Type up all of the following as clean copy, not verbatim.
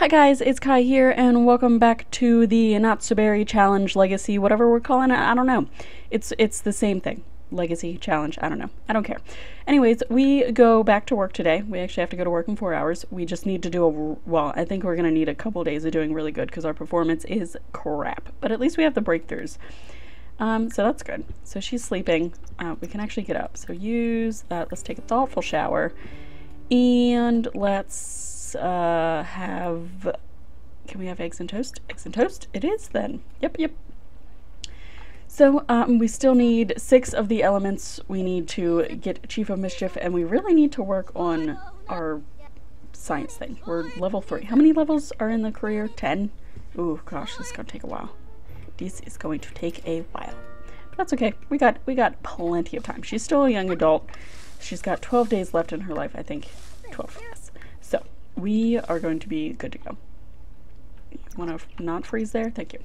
Hi guys, it's Kai here, and welcome back to the Not-So-Berry Challenge Legacy, whatever we're calling it, I don't know. It's the same thing. Legacy, challenge, I don't know. I don't care. Anyways, we go back to work today. We actually have to go to work in 4 hours. We just need to do well, I think we're going to need a couple days of doing really good because our performance is crap. But at least we have the breakthroughs. So that's good. So she's sleeping. We can actually get up. So use that. Let's take a thoughtful shower. And let's have... Can we have eggs and toast? Eggs and toast? It is then. Yep, yep. So we still need 6 of the elements. We need to get Chief of Mischief, and we really need to work on our science thing. We're level 3. How many levels are in the career? 10? Ooh, gosh, this is going to take a while. This is going to take a while. But that's okay. We got plenty of time. She's still a young adult. She's got 12 days left in her life, I think. 12, yes. So we are going to be good to go. Want to not freeze there? Thank you.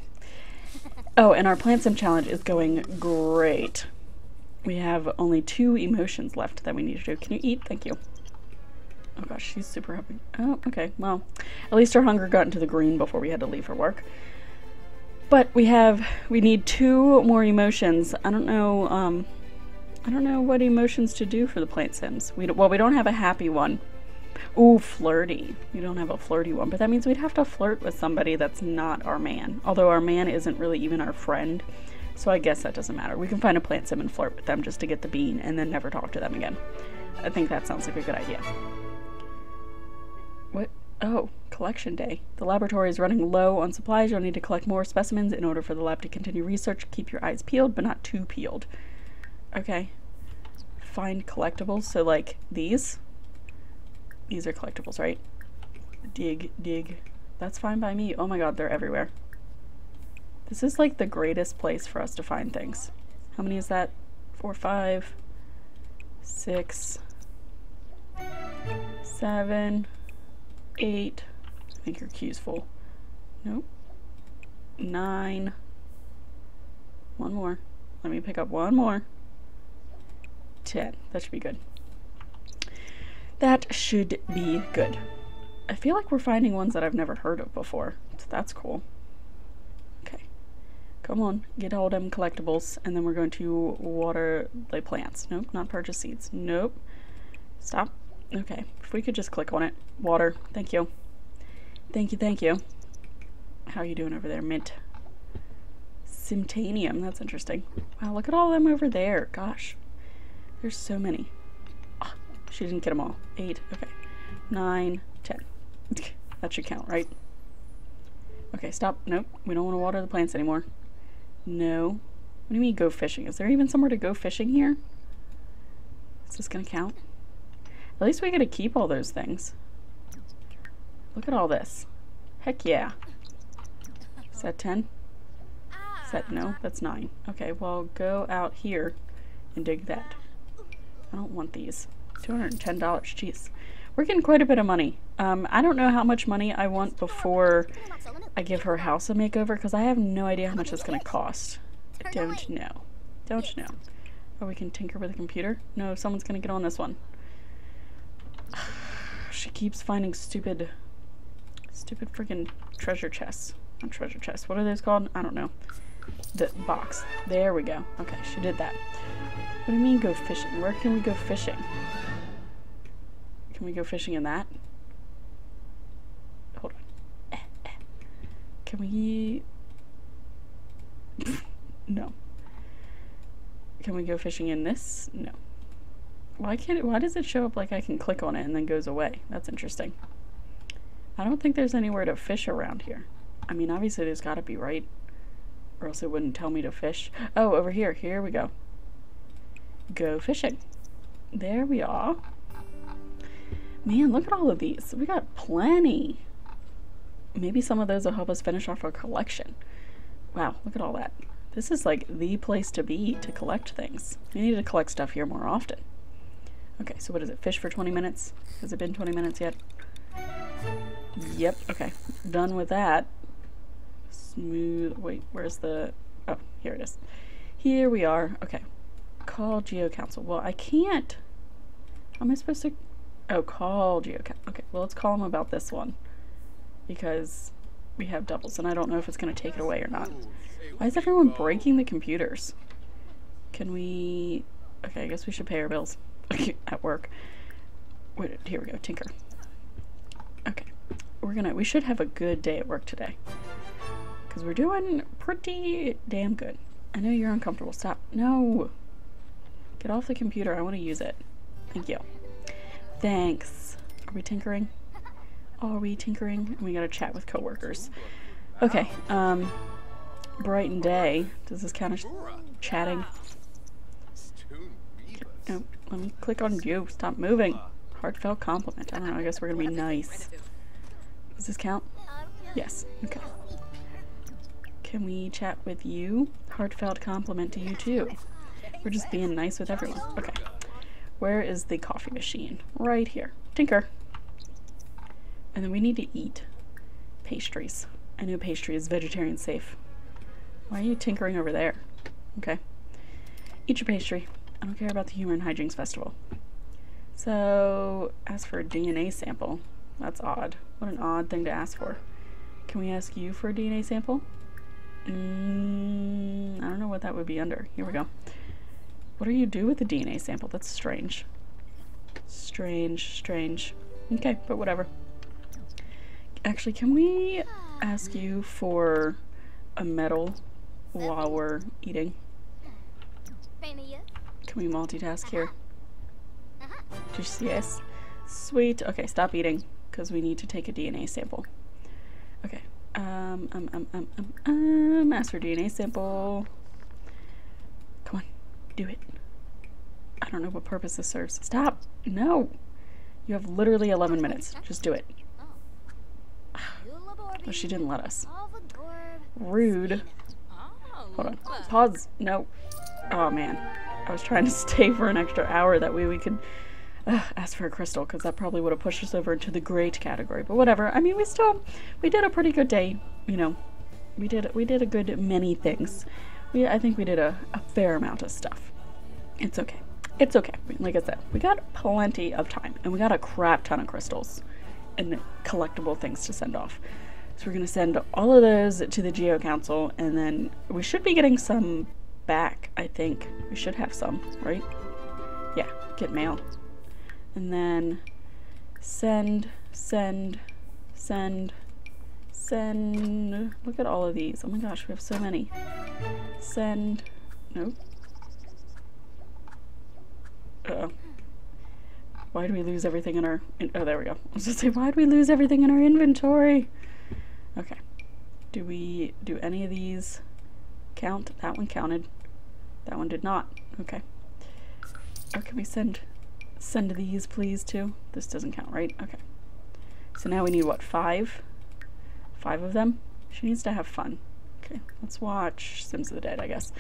Oh, and our Plant Sim Challenge is going great. We have only 2 emotions left that we need to do. Can you eat? Thank you. Oh gosh, she's super happy. Oh, okay. Well, at least her hunger got into the green before we had to leave for work. But we need 2 more emotions. I don't know what emotions to do for the Plant Sims. We don't have a happy one. Ooh, flirty. We don't have a flirty one, but that means we'd have to flirt with somebody that's not our man. Although our man isn't really even our friend, so I guess that doesn't matter. We can find a plant sim and flirt with them just to get the bean and then never talk to them again. I think that sounds like a good idea. What? Oh, collection day. The laboratory is running low on supplies. You'll need to collect more specimens in order for the lab to continue research. Keep your eyes peeled, but not too peeled. Okay. Find collectibles, so like these. These are collectibles, right? Dig, dig. That's fine by me. Oh my god, they're everywhere. This is like the greatest place for us to find things. How many is that? 4, 5, 6, 7, 8. I think your queue's full. Nope. 9. One more. Let me pick up one more. 10. That should be good. That should be good. I feel like we're finding ones that I've never heard of before, so that's cool. Okay. Come on, get all them collectibles, and then we're going to water the plants. Nope, not purchase seeds. Nope. Stop. Okay, if we could just click on it. Water. Thank you. Thank you, thank you. How are you doing over there, Mint? Simtanium, that's interesting. Wow, look at all them over there. Gosh. There's so many. She didn't get them all. 8, okay. 9, 10. That should count, right? Okay, stop. Nope. We don't want to water the plants anymore. No. What do you mean go fishing? Is there even somewhere to go fishing here? Is this going to count? At least we get to keep all those things. Look at all this. Heck yeah. Is that 10? Is that no? That's 9. Okay, well, go out here and dig that. I don't want these. $210, jeez. We're getting quite a bit of money. I don't know how much money I want before I give her house a makeover, because I have no idea how much it's going to cost. I don't know. Don't know. Oh, we can tinker with the computer? No, someone's going to get on this one. She keeps finding stupid freaking treasure chests. Not treasure chests. What are those called? I don't know. The box. There we go. Okay, she did that. What do you mean go fishing? Where can we go fishing? Can we go fishing in that? Hold on. Can we... No. Can we go fishing in this? No. Why does it show up like I can click on it and then goes away? That's interesting. I don't think there's anywhere to fish around here. I mean, obviously there's gotta be, right? Or else it wouldn't tell me to fish. Oh, over here. Here we go. Go fishing. There we are. Man, look at all of these. We got plenty. Maybe some of those will help us finish off our collection. Wow, look at all that. This is like the place to be to collect things. We need to collect stuff here more often. Okay, so what is it? Fish for 20 minutes? Has it been 20 minutes yet? Yep, okay. Done with that. Smooth. Wait, where's the... Oh, here it is. Here we are. Okay. Call Geo Council. Well, I can't... How am I supposed to... Oh, call Geo Council. Okay, well, let's call them about this one. because we have doubles, and I don't know if it's going to take it away or not. Why is everyone breaking the computers? Can we... Okay, I guess we should pay our bills at work. Wait, here we go, Tinker. Okay, we should have a good day at work today, because we're doing pretty damn good. I know you're uncomfortable. Stop. No! Get off the computer. I want to use it. Thank you. Thanks. Are we tinkering? Are we tinkering? And we gotta chat with coworkers. Okay, bright and day. Does this count as chatting? No, let me click on you. Stop moving. Heartfelt compliment. I don't know, I guess we're gonna be nice. Does this count? Yes. Okay. Can we chat with you? Heartfelt compliment to you too. We're just being nice with everyone. Okay. Where is the coffee machine? Right here. Tinker. And then we need to eat pastries. I know pastry is vegetarian safe. Why are you tinkering over there? Okay. Eat your pastry. I don't care about the Humor and Hijinks Festival. So, ask for a DNA sample. That's odd. What an odd thing to ask for. Can we ask you for a DNA sample? I don't know what that would be under. Here we go. What do you do with the DNA sample? That's strange. Strange, strange. Okay, but whatever. Actually, can we ask you for a medal while we're eating? Can we multitask here? Just yes. Sweet. Okay, stop eating, because we need to take a DNA sample. Okay. Ask for DNA sample. Come on, do it. I don't know what purpose this serves. Stop! No! You have literally 11 minutes. Just do it. Well, she didn't let us. Rude. Hold on. Pause. No. Oh, man. I was trying to stay for an extra hour. That way we could ask for a crystal, because that probably would have pushed us over into the great category. But whatever. I mean, we did a pretty good day. You know, we did a good many things. I think we did a fair amount of stuff. It's okay. It's okay. Like I said, we got plenty of time, and we got a crap ton of crystals and collectible things to send off. So we're going to send all of those to the Geo Council, and then we should be getting some back, I think. We should have some, right? Yeah, get mail. And then send. Look at all of these. Oh my gosh, we have so many. Send. No. Uh-oh. Why do we lose everything in our... oh, there we go. I was going to say, why do we lose everything in our inventory? Okay, do we do any of these count? That one counted. That one did not. Okay. Oh, can we send these please too? This doesn't count, right? Okay. So now we need what, five? Five of them? She needs to have fun. Okay, let's watch Sims of the Dead, I guess.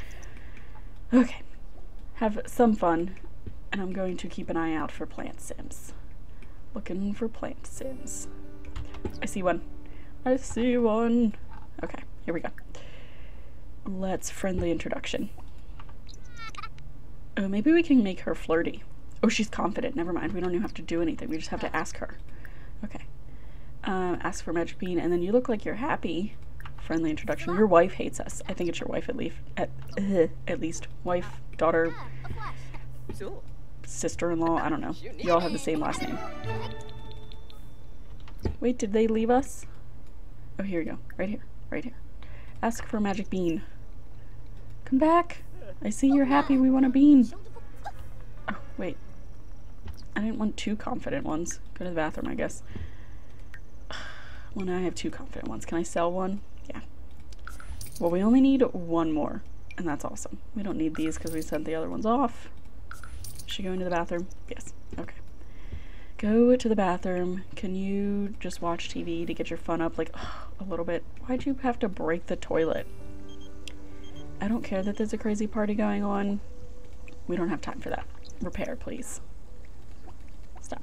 Okay, have some fun, and I'm going to keep an eye out for plant sims. Looking for plant sims. I see one. I see one. Okay, here we go. Let's friendly introduction. Oh, maybe we can make her flirty. Oh, she's confident. Never mind. We don't even have to do anything. We just have to ask her. Okay. Ask for magic bean, and then you look like you're happy. Friendly introduction. Your wife hates us. I think it's your wife, at least. Wife, daughter, sister-in-law. I don't know. You all have the same last name. Wait, did they leave us? Oh, here we go. Right here. Right here. Ask for a magic bean. Come back. I see you're happy. We want a bean. Oh, wait. I didn't want two confident ones. Go to the bathroom, I guess. Well, now I have two confident ones. Can I sell one? Yeah. Well, we only need one more, and that's awesome. We don't need these because we sent the other ones off. Should go into the bathroom? Yes. Okay. Go to the bathroom. Can you just watch TV to get your fun up, like, a little bit? Why'd you have to break the toilet? I don't care that there's a crazy party going on. We don't have time for that. Repair, please. Stop.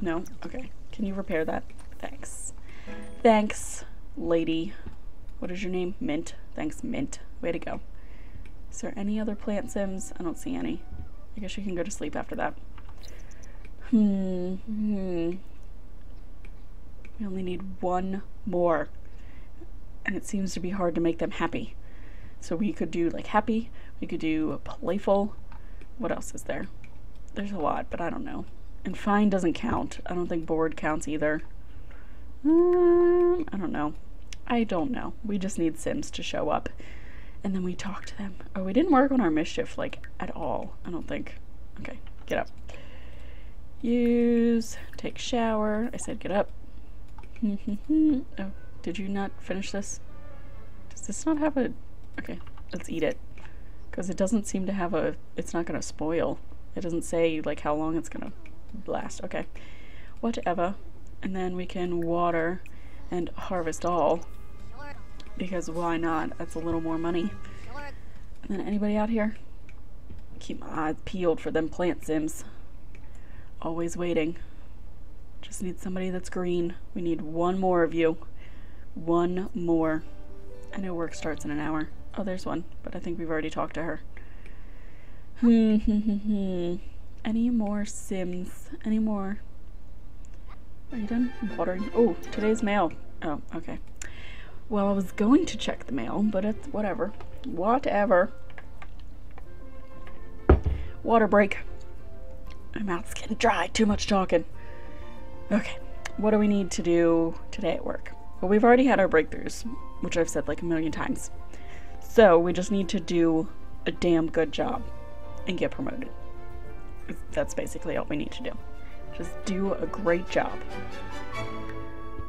No? Okay. Can you repair that? Thanks. Thanks, lady. What is your name? Mint. Thanks, Mint. Way to go. Is there any other plant sims? I don't see any. I guess you can go to sleep after that. We only need one more. And it seems to be hard to make them happy. So we could do like happy, we could do playful. What else is there? There's a lot, but I don't know. And fine doesn't count. I don't think bored counts either. I don't know. I don't know. We just need Sims to show up. And then we talk to them. Oh, we didn't work on our mischief, like, at all. I don't think. Okay, get up. Use, take shower. I said get up. Oh, did you not finish this? Does this not have a... Okay, let's eat it. Because it doesn't seem to have a... It's not going to spoil. It doesn't say, like, how long it's going to last. Okay. Whatever. And then we can water and harvest all. Because why not? That's a little more money. And then anybody out here? Keep my eyes peeled for them plant Sims. Always waiting. Just need somebody that's green. We need one more of you. One more. I know work starts in an hour. Oh, there's one, but I think we've already talked to her. Any more Sims? Any more? Are you done watering? Oh, today's mail. Oh, okay. Well, I was going to check the mail, but it's whatever. Whatever. Water break. My mouth's getting dry. Too much talking. Okay. What do we need to do today at work? Well, we've already had our breakthroughs, which I've said like a million times. So we just need to do a damn good job and get promoted. That's basically all we need to do. Just do a great job.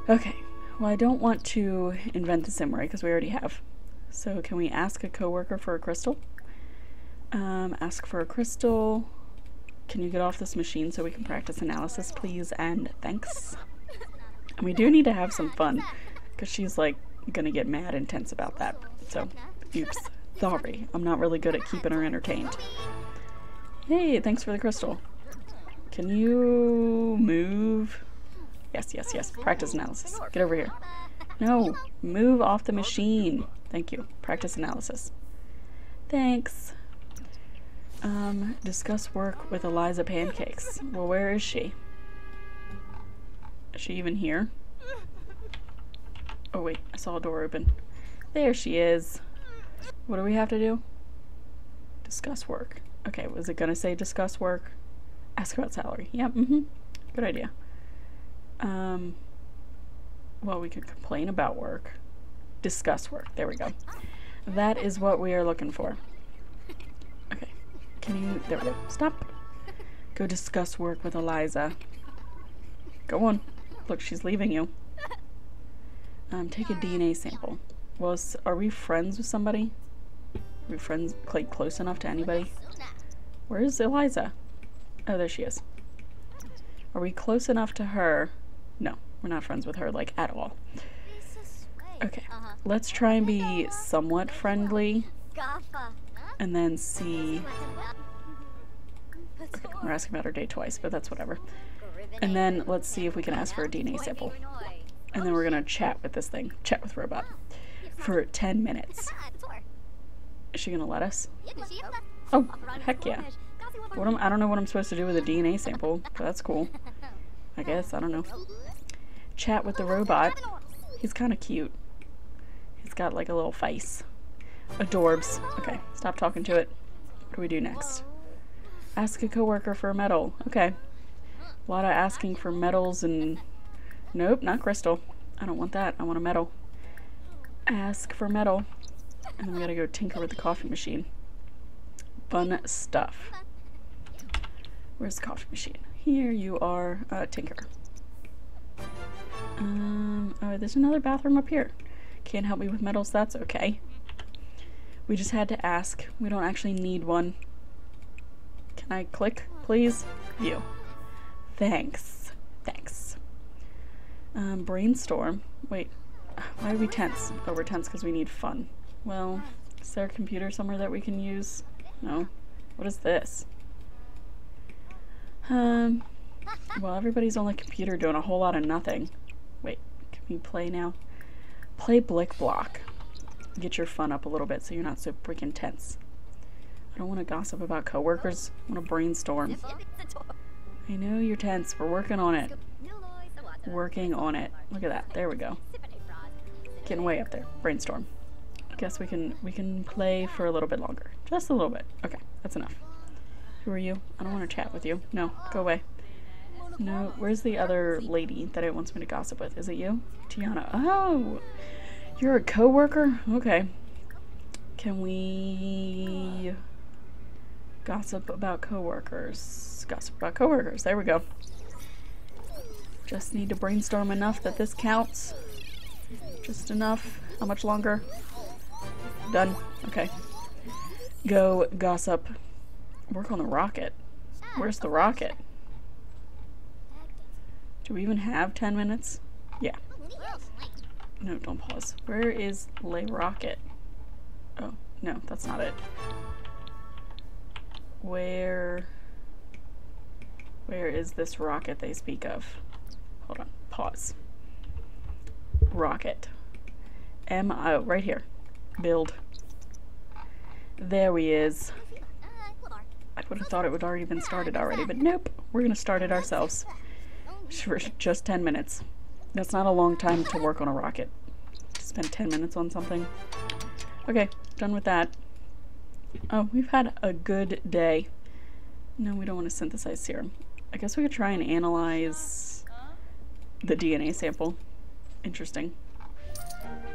Okay. Well, I don't want to invent the sim ray because we already have. So can we ask a coworker for a crystal? Ask for a crystal. Can you get off this machine so we can practice analysis, please? And thanks. And we do need to have some fun because she's like gonna get mad intense about that. So, oops. Sorry. I'm not really good at keeping her entertained. Hey, thanks for the crystal. Can you move? Yes, yes, yes. Practice analysis. Get over here. No. Move off the machine. Thank you. Practice analysis. Thanks. Discuss work with Eliza Pancakes. Well, where is she? Is she even here? Oh, wait. I saw a door open. There she is. What do we have to do? Discuss work. Okay, was it going to say discuss work? Ask about salary. Yeah, good idea. Well, we could complain about work. Discuss work. There we go. That is what we are looking for. Okay. Can you... There we go. Stop. Go discuss work with Eliza. Go on. Look, she's leaving you. Take a DNA sample. Well, are we friends with somebody? Are we friends, like, close enough to anybody? Where is Eliza? Oh, there she is. Are we close enough to her? No, we're not friends with her, like, at all. Okay, let's try and be somewhat friendly, and then see... Okay, we're asking about her day twice, but that's whatever. And then let's see if we can ask for a DNA sample. And then we're gonna chat with this thing, chat with robot, for 10 minutes. Is she gonna let us? Oh, heck yeah. I don't know what I'm supposed to do with a DNA sample, but that's cool. I guess, I don't know. Chat with the robot. He's kind of cute. He's got like a little face. Adorbs. Okay, stop talking to it. What do we do next? Ask a coworker for a medal. Okay. A lot of asking for medals and... Nope, not crystal. I don't want that. I want a medal. Ask for medal. And then we gotta go tinker with the coffee machine. Fun stuff. Where's the coffee machine? Here you are, tinker. Oh, there's another bathroom up here. Can't help me with medals, that's okay. We just had to ask. We don't actually need one. Can I click, please? You. Thanks. Thanks. Brainstorm. Wait, why are we tense? Oh, we're tense because we need fun. Well, is there a computer somewhere that we can use? No. What is this? Well, everybody's on the computer doing a whole lot of nothing. Wait, can we play now? Play Blick Block. Get your fun up a little bit so you're not so freaking tense. I don't want to gossip about coworkers. I want to brainstorm. I know you're tense. We're working on it. working on it. Look at that. There we go. Getting way up there. Brainstorm. I guess we can play for a little bit longer. Just a little bit. Okay, that's enough. Who are you? I don't want to chat with you. No, go away. No, where's the other lady that it wants me to gossip with? Is it you? Tiana. Oh! You're a co-worker? Okay. Can we gossip about co-workers? Gossip about co-workers. There we go. Just need to brainstorm enough that this counts. Just enough. How much longer? Done. Okay. Go gossip. Work on the rocket. Where's the rocket? Do we even have 10 minutes? Yeah. No, don't pause. Where is Lay Rocket? Oh, no, that's not it. Where is this rocket they speak of? Hold on, pause. Rocket. M-O, right here. Build. There he is. I would have thought it would already been started already, but nope. We're gonna start it ourselves. For just 10 minutes. That's not a long time to work on a rocket. Spend 10 minutes on something. Okay, done with that. Oh, we've had a good day. No, we don't want to synthesize serum. I guess we could try and analyze the DNA sample. Interesting.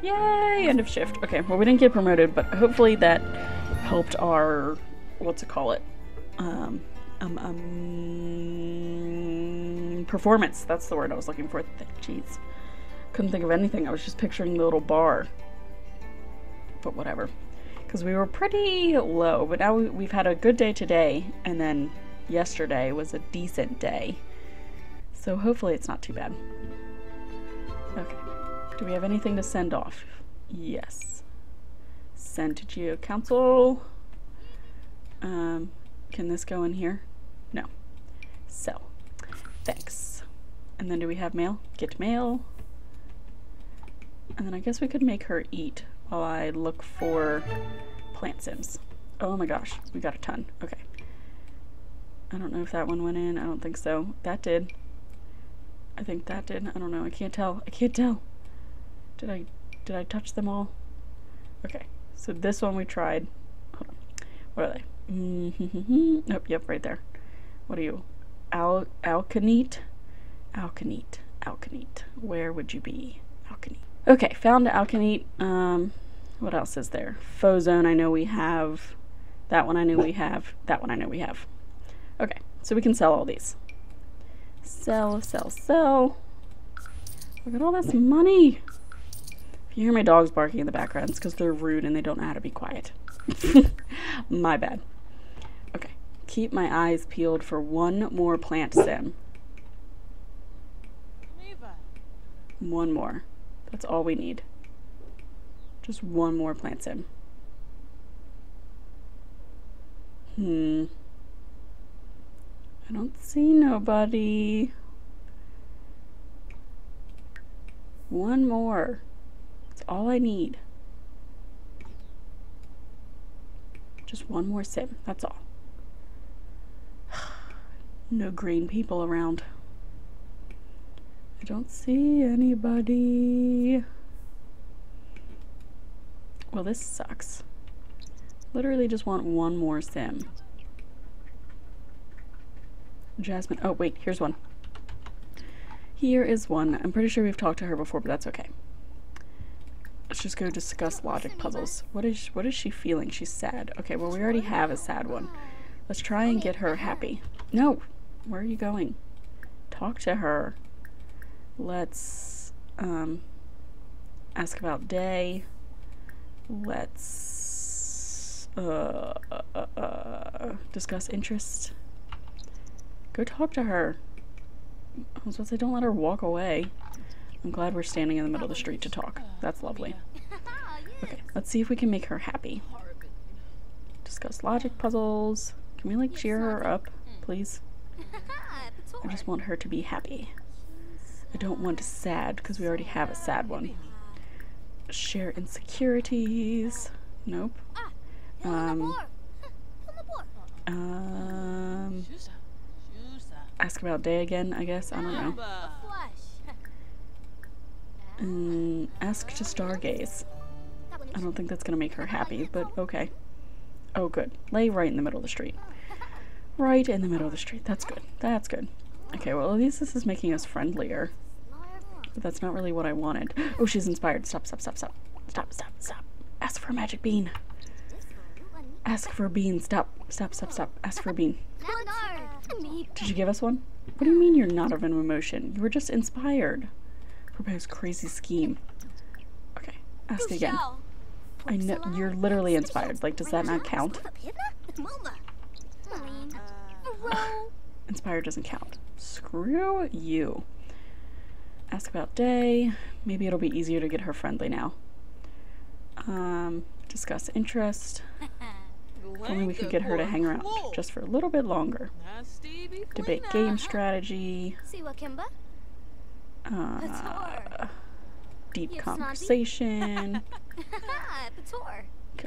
Yay! End of shift. Okay, well, we didn't get promoted, but hopefully that helped our... what's it call it? Performance. That's the word I was looking for. Jeez. Couldn't think of anything. I was just picturing the little bar. But whatever. Because we were pretty low, but now we've had a good day today, and then yesterday was a decent day. So hopefully it's not too bad. Okay. Do we have anything to send off? Yes. Send to Geo Council. Can this go in here? No. Sell. Thanks. And then do we have mail? Get mail. And then I guess we could make her eat while I look for plant sims. Oh my gosh, we got a ton. Okay. I don't know if that one went in. I don't think so. That did. I think that did. I don't know. I can't tell. I can't tell. Did I touch them all? Okay. So this one we tried. Hold on. What are they? Nope, yep, right there. What are you? Alkanite? Alkanite. Alkanite. Where would you be? Alkanite. Okay, found Alkanite. What else is there? Fozone, I know we have. That one I know we have. That one I know we have. Okay, so we can sell all these. Sell, sell, sell. Look at all this money. If you hear my dogs barking in the background, it's because they're rude and they don't know how to be quiet. My bad. Keep my eyes peeled for one more plant sim. One more. That's all we need. Just one more plant sim. I don't see nobody. One more. That's all I need. Just one more sim. That's all. No green people around. I don't see anybody. Well, this sucks. Literally just want one more sim. Jasmine. Oh, wait. Here's one. Here is one. I'm pretty sure we've talked to her before, but that's okay. Let's just go discuss logic puzzles. What is she feeling? She's sad. Okay, well, we already have a sad one. Let's try and get her happy. No! Where are you going? Talk to her. Let's ask about day. Let's discuss interest. Go talk to her. I was about to say, don't let her walk away. I'm glad we're standing in the middle of the street to talk. That's lovely. Okay, let's see if we can make her happy. Discuss logic puzzles. Can we, like, cheer her up, please? I just want her to be happy. I don't want sad, because we already have a sad one. Share insecurities. Nope. Ask about day again, I guess. I don't know. Ask to stargaze. I don't think that's gonna make her happy, but okay. Oh, good. Lay right in the middle of the street. Right in the middle of the street. That's good. That's good. Okay, well, at least this is making us friendlier. But that's not really what I wanted. Oh, she's inspired. Stop, stop, stop, stop. Stop, stop, stop. Ask for a magic bean. Ask for a bean. Stop, stop, stop, stop. Ask for a bean. Did you give us one? What do you mean you're not of an emotion? You were just inspired. Propose crazy scheme. Okay, ask again. I know you're literally inspired. Like, does that not count? Inspired doesn't count. Screw you. Ask about day. Maybe it'll be easier to get her friendly now. Discuss interest. If only we could get her to hang around just for a little bit longer. Debate game strategy. Deep conversation.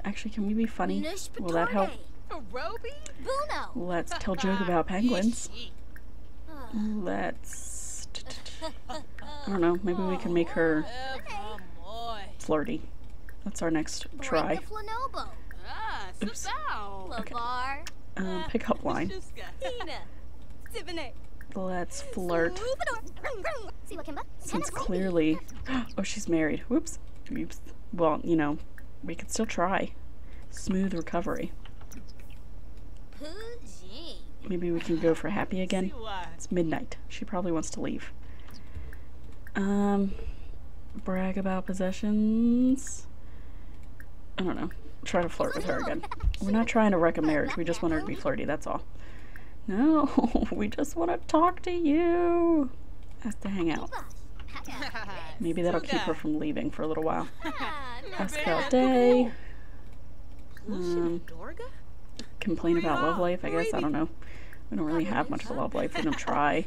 Actually, can we be funny? Will that help? Let's tell joke about penguins. Let's... I don't know, maybe we can make her flirty. That's our next try. Oops. Okay. Pick up line. Let's flirt. Since clearly... Oh, she's married. Whoops. Oops. Well, you know, we could still try. Smooth recovery. Maybe we can go for happy again. It's midnight. She probably wants to leave. Brag about possessions. I don't know. Try to flirt with her again. We're not trying to wreck a marriage. We just want her to be flirty. That's all. No, we just want to talk to you. Ask to hang out. Maybe that'll keep her from leaving for a little while. Ask about day. Complain about love life, I guess. I don't know. We don't really have much of a love life. We don't try.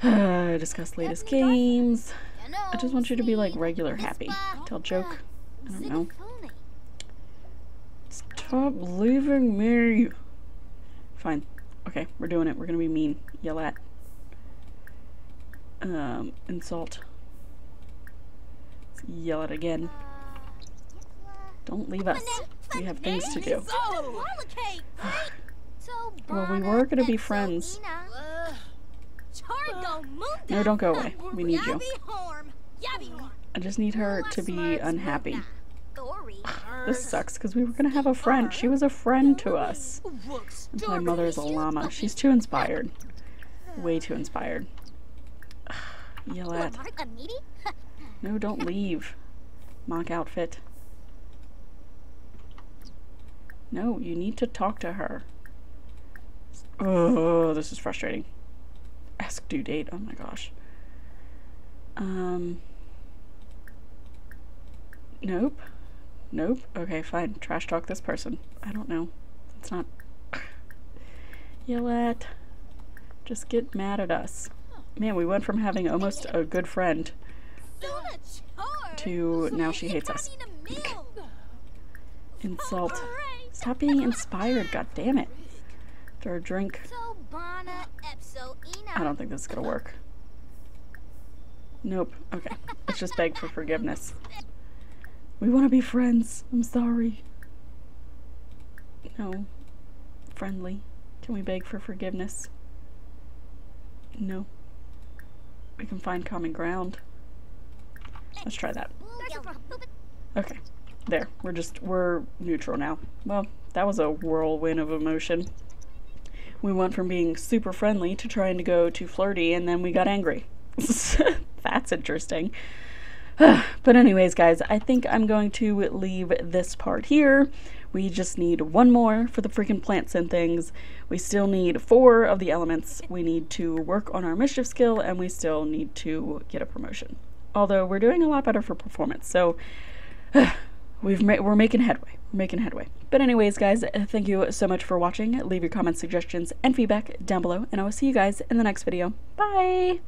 Discuss latest games. I just want you to be like regular happy. Tell joke. I don't know. Stop leaving me. Fine. Okay, we're doing it. We're gonna be mean. Yell at. Insult. Let's yell at again. Don't leave us. We have things to do. Well, we were gonna be friends. No, don't go away. We need you. I just need her to be unhappy. This sucks, because we were gonna have a friend. She was a friend to us. And my mother is a llama. She's too inspired. Way too inspired. Yell at. No, don't leave. Mock outfit. No, you need to talk to her. Oh, this is frustrating. Ask due date. Oh my gosh. Nope. Nope. Okay, fine. Trash talk this person. I don't know. It's not... Yell at. Just get mad at us. Man, we went from having almost a good friend to now she hates us. Insult. Stop being inspired, goddammit. After a drink. I don't think this is gonna work. Nope. Okay. Let's just beg for forgiveness. We want to be friends. I'm sorry. No. Friendly. Can we beg for forgiveness? No. We can find common ground. Let's try that. Okay. There. We're neutral now. Well, that was a whirlwind of emotion. We went from being super friendly to trying to go to flirty, and then we got angry. That's interesting. But anyways, guys, I think I'm going to leave this part here. We just need one more for the freaking plants and things. We still need 4 of the elements. We need to work on our mischief skill, and we still need to get a promotion. Although we're doing a lot better for performance, so we're making headway. But anyways, guys, thank you so much for watching. Leave your comments, suggestions, and feedback down below, and I will see you guys in the next video. Bye!